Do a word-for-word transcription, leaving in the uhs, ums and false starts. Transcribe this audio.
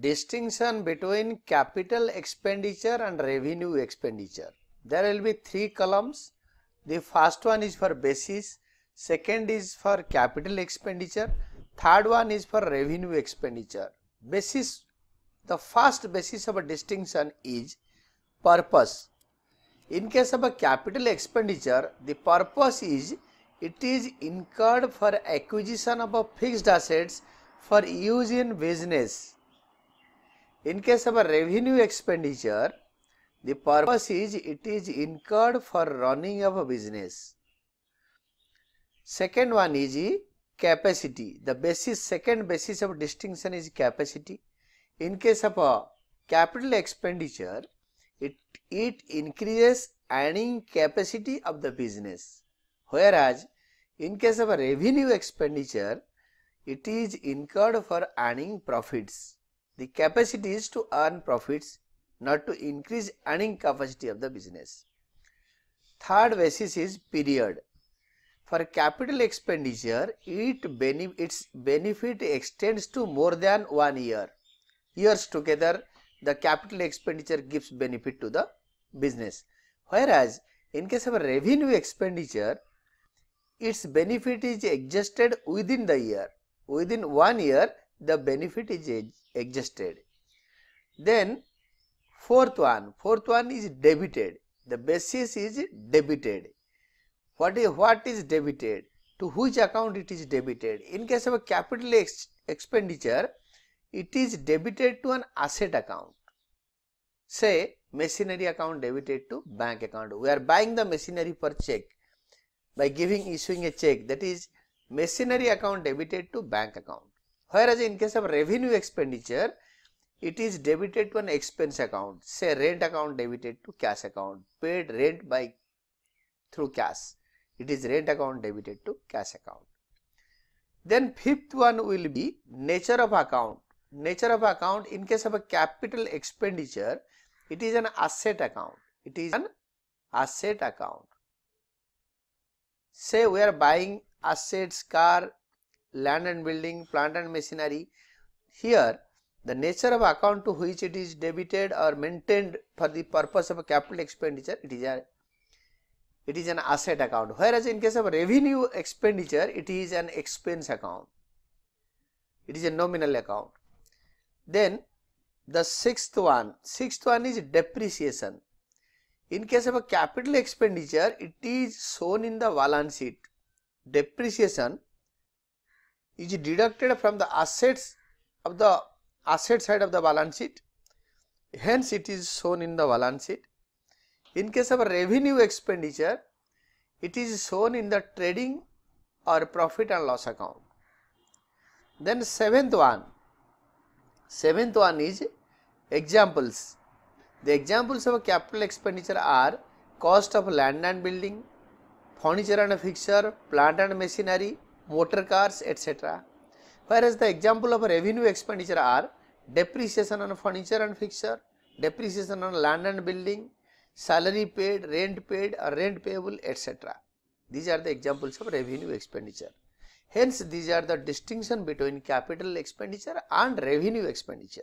Distinction between capital expenditure and revenue expenditure. There will be three columns. The first one is for basis, second is for capital expenditure, third one is for revenue expenditure. Basis, the first basis of a distinction is purpose. In case of a capital expenditure, the purpose is it is incurred for acquisition of a fixed assets for use in business. In case of a revenue expenditure, the purpose is it is incurred for running of a business. Second one is capacity. The basis, second basis of distinction is capacity. In case of a capital expenditure, it, it increases earning capacity of the business. Whereas, in case of a revenue expenditure, it is incurred for earning profits. The capacity is to earn profits, not to increase earning capacity of the business. Third basis is period. For capital expenditure, it benef- its benefit extends to more than one year. Years together, the capital expenditure gives benefit to the business. Whereas, in case of a revenue expenditure, its benefit is adjusted within the year. Within one year, the benefit is adjusted. Then, Fourth one, fourth one is debited. The basis is debited. What is, what is debited? To which account it is debited? In case of a capital ex expenditure, it is debited to an asset account. Say, machinery account debited to bank account. We are buying the machinery for check by giving, issuing a check. That is machinery account debited to bank account. Whereas in case of revenue expenditure, it is debited to an expense account, say rent account debited to cash account, paid rent by through cash. It is rent account debited to cash account. Then fifth one will be nature of account. Nature of account in case of a capital expenditure, it is an asset account. It is an asset account. Say we are buying assets, car, land and building, plant and machinery. Here, the nature of account to which it is debited or maintained for the purpose of a capital expenditure, it is a, it is an asset account. Whereas in case of revenue expenditure, it is an expense account. It is a nominal account. Then the sixth one, sixth one is depreciation. In case of a capital expenditure, it is shown in the balance sheet. Depreciation is deducted from the assets of the asset side of the balance sheet, hence it is shown in the balance sheet. In case of a revenue expenditure, it is shown in the trading or profit and loss account. Then seventh one, seventh one is examples. The examples of a capital expenditure are cost of land and building, furniture and fixture, plant and machinery, motor cars, et cetera. Whereas the example of revenue expenditure are depreciation on furniture and fixture, depreciation on land and building, salary paid, rent paid or rent payable, et cetera. These are the examples of revenue expenditure. Hence, these are the distinction between capital expenditure and revenue expenditure.